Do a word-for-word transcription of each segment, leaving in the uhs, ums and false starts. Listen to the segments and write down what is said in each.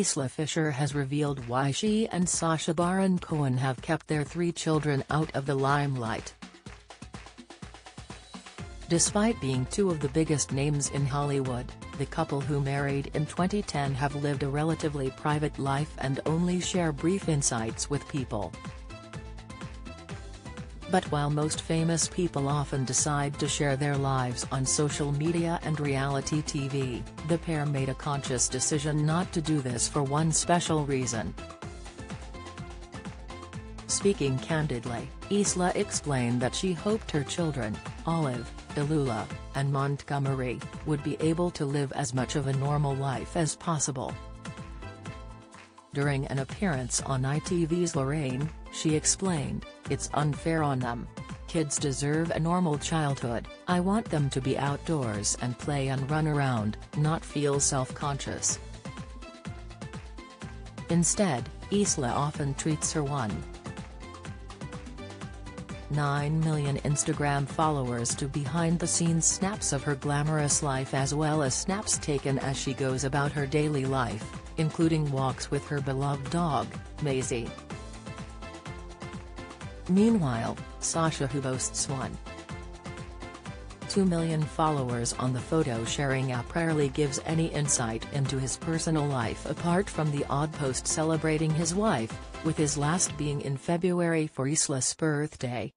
Isla Fisher has revealed why she and Sacha Baron Cohen have kept their three children out of the limelight. Despite being two of the biggest names in Hollywood, the couple who married in twenty ten have lived a relatively private life and only share brief insights with people. But while most famous people often decide to share their lives on social media and reality T V, the pair made a conscious decision not to do this for one special reason. Speaking candidly, Isla explained that she hoped her children, Olive, Elula, and Montgomery, would be able to live as much of a normal life as possible. During an appearance on I T V's Lorraine, she explained, "It's unfair on them. Kids deserve a normal childhood. I want them to be outdoors and play and run around, not feel self-conscious." Instead, Isla often treats her one point nine million Instagram followers to behind-the-scenes snaps of her glamorous life, as well as snaps taken as she goes about her daily life, including walks with her beloved dog, Maisie. Meanwhile, Sacha, who boasts one point two million followers on the photo-sharing app, rarely gives any insight into his personal life apart from the odd post celebrating his wife, with his last being in February for Isla's birthday.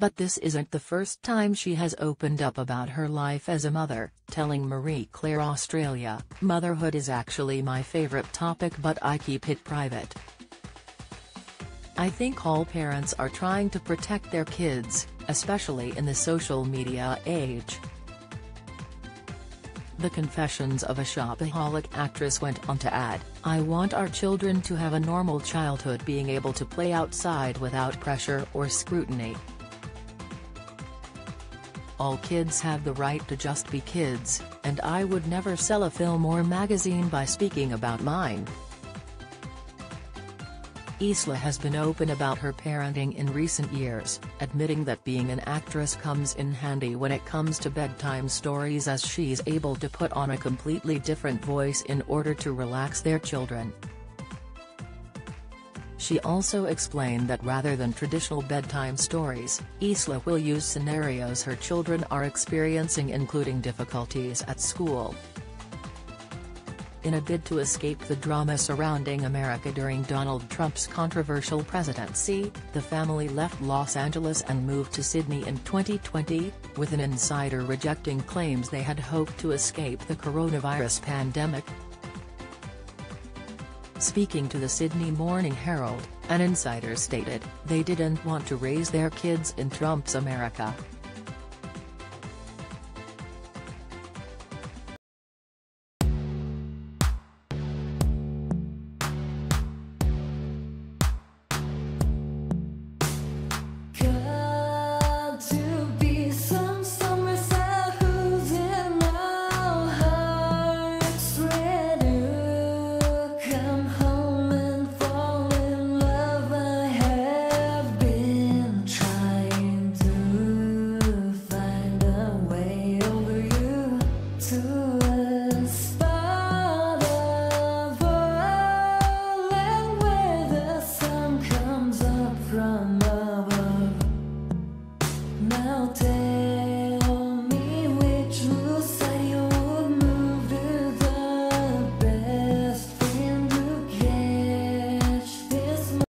But this isn't the first time she has opened up about her life as a mother, telling Marie Claire Australia, "Motherhood is actually my favorite topic, but I keep it private. I think all parents are trying to protect their kids, especially in the social media age." The Confessions of a Shopaholic actress went on to add, "I want our children to have a normal childhood, being able to play outside without pressure or scrutiny. All kids have the right to just be kids, and I would never sell a film or magazine by speaking about mine." Isla has been open about her parenting in recent years, admitting that being an actress comes in handy when it comes to bedtime stories, as she's able to put on a completely different voice in order to relax their children. She also explained that rather than traditional bedtime stories, Isla will use scenarios her children are experiencing, including difficulties at school, in a bid to escape the drama surrounding America during Donald Trump's controversial presidency. The family left Los Angeles and moved to Sydney in twenty twenty, with an insider rejecting claims they had hoped to escape the coronavirus pandemic. Speaking to the Sydney Morning Herald, an insider stated, "They didn't want to raise their kids in Trump's America.